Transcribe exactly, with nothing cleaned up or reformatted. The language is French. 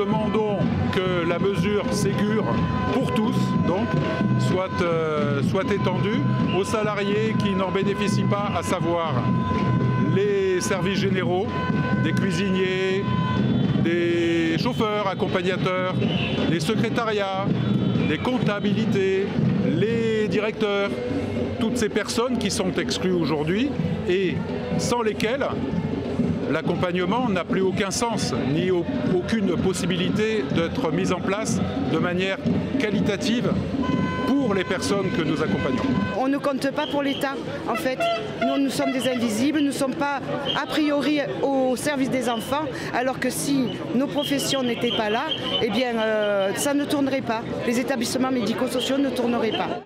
demandons que la mesure Ségur pour tous donc, soit, euh, soit étendue aux salariés qui n'en bénéficient pas, à savoir les services généraux, des cuisiniers, des chauffeurs, accompagnateurs, les secrétariats, les comptabilités, les directeurs, toutes ces personnes qui sont exclues aujourd'hui et sans lesquelles l'accompagnement n'a plus aucun sens, ni au- aucune possibilité d'être mise en place de manière qualitative pour les personnes que nous accompagnons. On ne compte pas pour l'État, en fait. Nous, nous sommes des invisibles, nous ne sommes pas a priori au service des enfants, alors que si nos professions n'étaient pas là, eh bien, euh, ça ne tournerait pas. Les établissements médico-sociaux ne tourneraient pas.